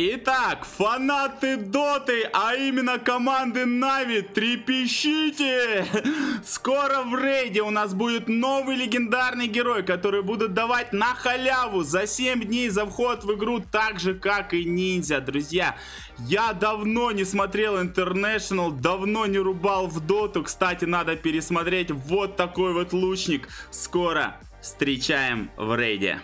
Итак, фанаты Доты, а именно команды Na'Vi, трепещите! Скоро в рейде у нас будет новый легендарный герой, который будут давать на халяву за 7 дней за вход в игру, так же как и ниндзя. Друзья, я давно не смотрел International, давно не рубал в Доту. Кстати, надо пересмотреть. Вот такой вот лучник. Скоро встречаем в рейде.